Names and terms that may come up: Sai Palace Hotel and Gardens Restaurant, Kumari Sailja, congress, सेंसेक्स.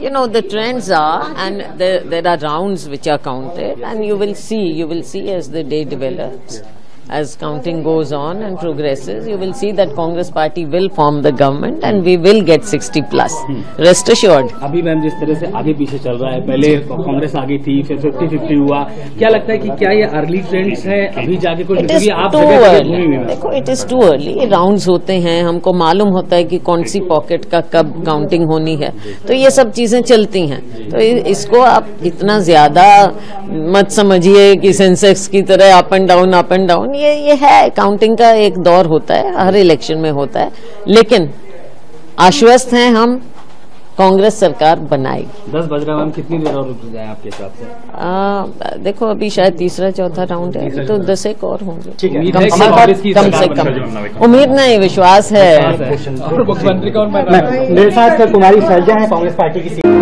you know, the trends are, and there are rounds which are counted, and you will see as the day develops, as counting goes on and progresses, you will see that Congress party will form the government and we will get 60+. Rest assured. अभी ma'am जिस तरह से आगे पीछे चल रहा है, पहले कांग्रेस आगे थी, फिर 50-50 हुआ, क्या लगता है कि क्या ये अर्ली ट्रेंड्स हैं अभी जाके कुछ? देखो, it is too early. Rounds होते हैं, हमको मालूम होता है कि कौन सी पॉकेट का कब काउंटिंग होनी है, तो ये सब चीजें चलती हैं. तो इसको आप इतना ज्यादा मत समझिए कि सेंसेक्स की तरह अप एंड डाउन. ये है, काउंटिंग का एक दौर होता है, हर इलेक्शन में होता है, लेकिन आश्वस्त हैं हम, कांग्रेस सरकार बनाएगी. 10 बज रहा है, कितनी देर और रुक जाए आपके हिसाब से? देखो, अभी शायद तीसरा चौथा राउंड है, तो 10 एक और होंगे कम से कम. उम्मीद नहीं, विश्वास है. मुख्यमंत्री कुमारी सैलजा है कांग्रेस पार्टी की.